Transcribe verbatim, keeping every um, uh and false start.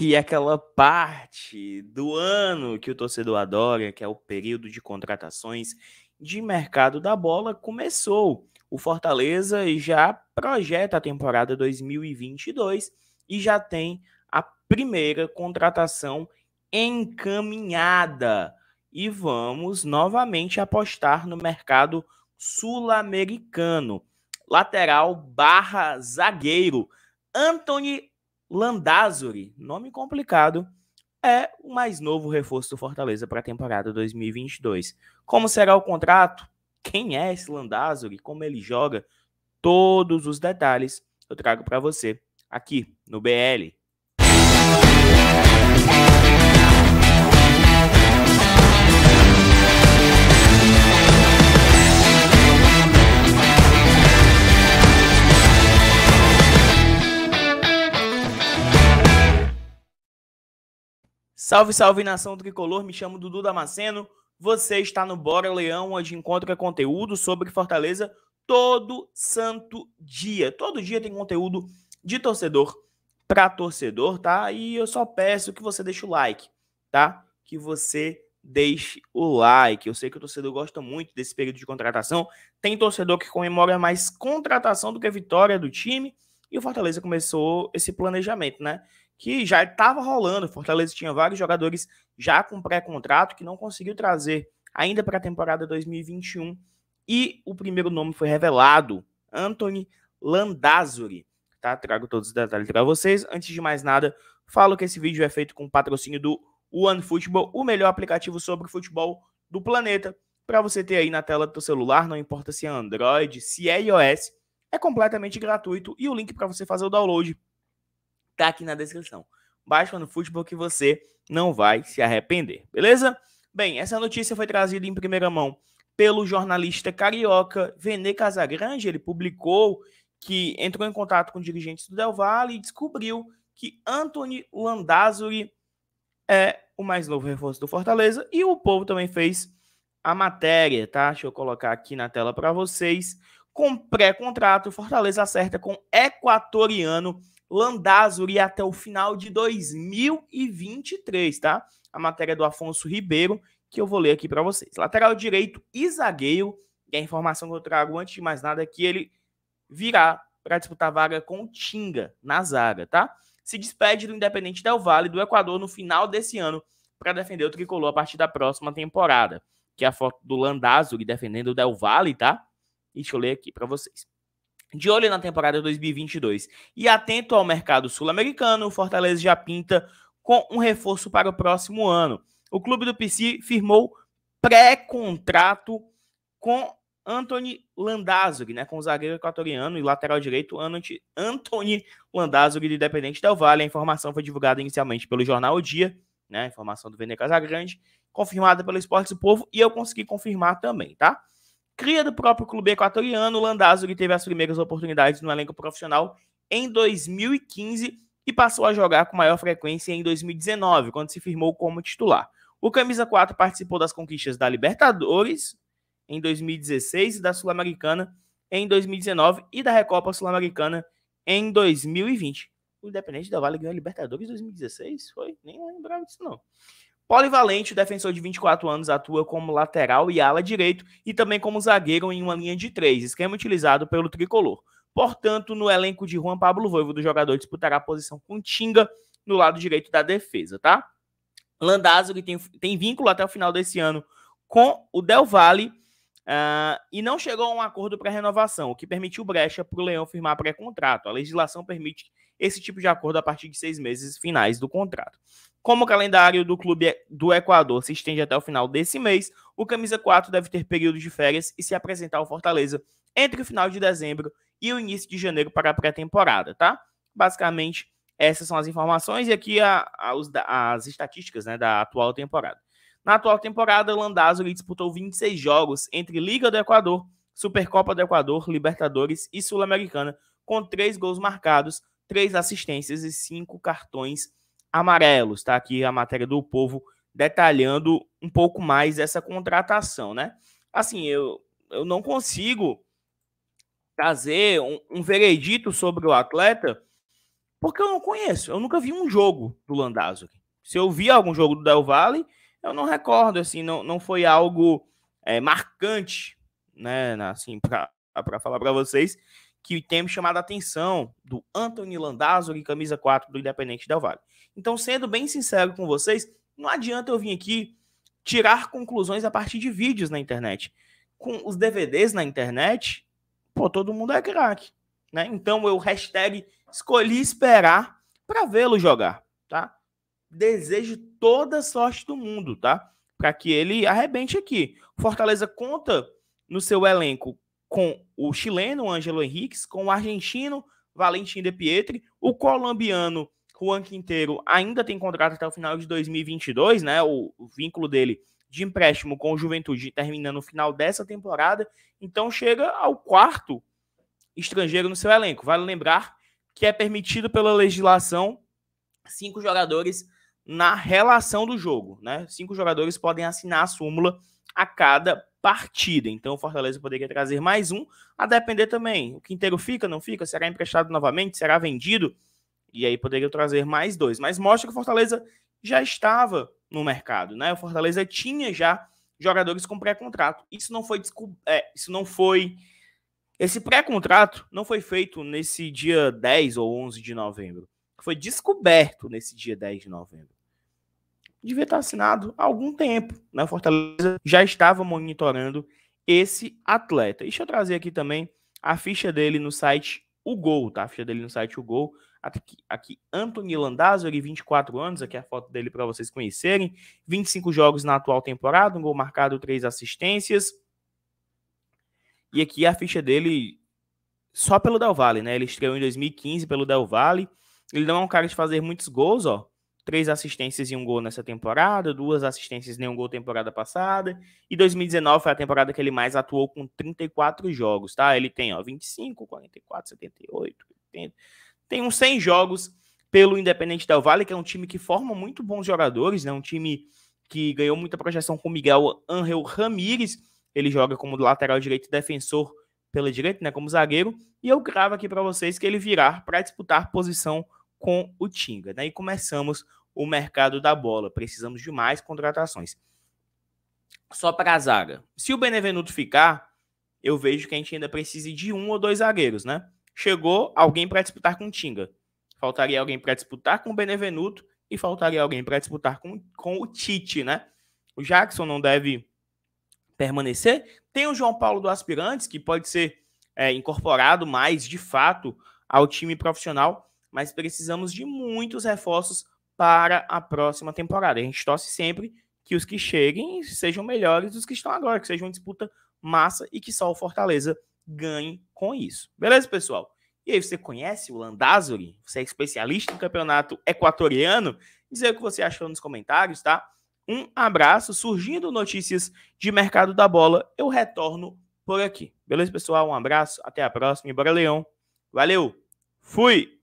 E aquela parte do ano que o torcedor adora, que é o período de contratações de mercado da bola, começou. O Fortaleza já projeta a temporada dois mil e vinte e dois e já tem a primeira contratação encaminhada. E vamos novamente apostar no mercado sul-americano. Lateral barra zagueiro, Anthony Landazuri, nome complicado, é o mais novo reforço do Fortaleza para a temporada dois mil e vinte e dois. Como será o contrato? Quem é esse Landazuri? Como ele joga? Todos os detalhes eu trago para você aqui no B L. Salve, salve, nação tricolor, me chamo Dudu Damasceno, você está no Bora Leão, onde encontra conteúdo sobre Fortaleza todo santo dia. Todo dia tem conteúdo de torcedor para torcedor, tá? E eu só peço que você deixe o like, tá? Que você deixe o like. Eu sei que o torcedor gosta muito desse período de contratação, tem torcedor que comemora mais contratação do que a vitória do time, e o Fortaleza começou esse planejamento, né? Que já estava rolando. Fortaleza tinha vários jogadores já com pré-contrato que não conseguiu trazer ainda para a temporada dois mil e vinte e um. E o primeiro nome foi revelado, Anthony Landazuri. Tá? Trago todos os detalhes para vocês. Antes de mais nada, falo que esse vídeo é feito com patrocínio do OneFootball, o melhor aplicativo sobre futebol do planeta, para você ter aí na tela do seu celular, não importa se é Android, se é iOS, é completamente gratuito e o link para você fazer o download tá aqui na descrição. Baixa no futebol que você não vai se arrepender, beleza? Bem, essa notícia foi trazida em primeira mão pelo jornalista carioca Venê Casagrande. Ele publicou que entrou em contato com dirigentes do Del Valle e descobriu que Anthony Landazuri é o mais novo reforço do Fortaleza. E o povo também fez a matéria, tá? Deixa eu colocar aqui na tela para vocês. Com pré-contrato, Fortaleza acerta com equatoriano Landazuri até o final de dois mil e vinte e três, tá? A matéria do Afonso Ribeiro, que eu vou ler aqui para vocês. Lateral direito e zagueiro, e a informação que eu trago antes de mais nada é que ele virá para disputar vaga com o Tinga na zaga, tá? Se despede do Independiente Del Valle do Equador no final desse ano para defender o tricolor a partir da próxima temporada, que é a foto do Landazuri defendendo o Del Valle, tá? E deixa eu ler aqui para vocês. De olho na temporada dois mil e vinte e dois e atento ao mercado sul-americano, o Fortaleza já pinta com um reforço para o próximo ano. O clube do Pici firmou pré-contrato com Anthony Landazuri, né, com o zagueiro equatoriano e lateral direito Anthony Landazuri do Independiente Del Valle. A informação foi divulgada inicialmente pelo jornal O Dia, né, a informação do Venê Casagrande, confirmada pelo Esportes do Povo, e eu consegui confirmar também, tá? Cria do próprio clube equatoriano, Landazuri teve as primeiras oportunidades no elenco profissional em dois mil e quinze e passou a jogar com maior frequência em dois mil e dezenove, quando se firmou como titular. O camisa quatro participou das conquistas da Libertadores em dois mil e dezesseis e da Sul-Americana em dois mil e dezenove e da Recopa Sul-Americana em dois mil e vinte. O Independiente Del Valle ganhou a Libertadores em dois mil e dezesseis? Foi? Nem lembrava disso, não. Polivalente, o defensor de vinte e quatro anos, atua como lateral e ala direito e também como zagueiro em uma linha de três, esquema utilizado pelo tricolor. Portanto, no elenco de Juan Pablo Voivo, do jogador disputará a posição com Tinga no lado direito da defesa, tá? Landazuri tem, tem vínculo até o final desse ano com o Del Valle uh, e não chegou a um acordo para renovação, o que permitiu brecha para o Leão firmar pré-contrato. A legislação permite esse tipo de acordo a partir de seis meses finais do contrato. Como o calendário do clube do Equador se estende até o final desse mês, o camisa quatro deve ter período de férias e se apresentar ao Fortaleza entre o final de dezembro e o início de janeiro para a pré-temporada, tá? Basicamente, essas são as informações e aqui a, a, os, as estatísticas, né, da atual temporada. Na atual temporada, Landazuri disputou vinte e seis jogos entre Liga do Equador, Supercopa do Equador, Libertadores e Sul-Americana, com três gols marcados, três assistências e cinco cartões amarelos, tá? Aqui a matéria do Povo detalhando um pouco mais essa contratação, né? Assim, eu, eu não consigo trazer um, um veredito sobre o atleta Porque eu não conheço, eu nunca vi um jogo do Landazuri. Se eu vi algum jogo do Del Valle, eu não recordo, assim, não, não foi algo é, marcante, né, assim, para falar para vocês, que tem me chamado a atenção do Anthony Landazuri, camisa quatro do Independiente Del Valle. Então, sendo bem sincero com vocês, não adianta eu vir aqui tirar conclusões a partir de vídeos na internet. Com os D V Ds na internet, pô, todo mundo é craque, né? Então, eu hashtag escolhi esperar para vê-lo jogar, tá? Desejo toda a sorte do mundo, tá? Para que ele arrebente aqui. Fortaleza conta no seu elenco com o chileno Ángelo Henríquez, com o argentino Valentín Depietri, o colombiano Juan Quintero ainda tem contrato até o final de dois mil e vinte e dois, né? O, o vínculo dele de empréstimo com o Juventude terminando no final dessa temporada. Então chega ao quarto estrangeiro no seu elenco. Vale lembrar que é permitido pela legislação cinco jogadores na relação do jogo, né? Cinco jogadores podem assinar a súmula a cada partida. Então o Fortaleza poderia trazer mais um, a depender também. O Quintero fica, não fica? Será emprestado novamente? Será vendido? E aí poderia trazer mais dois. Mas mostra que o Fortaleza já estava no mercado, né? O Fortaleza tinha já jogadores com pré-contrato. Isso não foi... Descob... É, isso não foi... Esse pré-contrato não foi feito nesse dia dez ou onze de novembro. Foi descoberto nesse dia dez de novembro. Devia estar assinado há algum tempo, né? O Fortaleza já estava monitorando esse atleta. Deixa eu trazer aqui também a ficha dele no site O Gol, tá? A ficha dele no site O Gol. Aqui, aqui Anthony Landazuri, vinte e quatro anos. Aqui a foto dele para vocês conhecerem. vinte e cinco jogos na atual temporada. Um gol marcado, três assistências. E aqui a ficha dele só pelo Del Valle, né? Ele estreou em dois mil e quinze pelo Del Valle. Ele não é um cara de fazer muitos gols, ó. Três assistências e um gol nessa temporada. Duas assistências e nenhum gol temporada passada. E dois mil e dezenove foi a temporada que ele mais atuou com trinta e quatro jogos, tá? Ele tem, ó, vinte e cinco, quarenta e quatro, setenta e oito, oitenta. Tem uns cem jogos pelo Independiente Del Valle, que é um time que forma muito bons jogadores, né? Um time que ganhou muita projeção com Miguel Ángel Ramírez. Ele joga como lateral direito defensor pela direita, né, como zagueiro. E eu gravo aqui para vocês que ele virá para disputar posição com o Tinga, né? E começamos o mercado da bola. Precisamos de mais contratações. Só para a zaga. Se o Benevenuto ficar, eu vejo que a gente ainda precisa de um ou dois zagueiros, né? Chegou alguém para disputar com o Tinga. Faltaria alguém para disputar com o Benevenuto e faltaria alguém para disputar com, com o Tite, né? O Jackson não deve... permanecer. Tem o João Paulo do Aspirantes, que pode ser é, incorporado mais, de fato, ao time profissional, mas precisamos de muitos reforços para a próxima temporada. A gente torce sempre que os que cheguem sejam melhores dos que estão agora, que seja uma disputa massa e que só o Fortaleza ganhe com isso. Beleza, pessoal? E aí, você conhece o Landazuri? Você é especialista no campeonato equatoriano? Diz aí o que você achou nos comentários, tá? Um abraço, surgindo notícias de mercado da bola, eu retorno por aqui. Beleza, pessoal? Um abraço, até a próxima e bora Leão. Valeu, fui!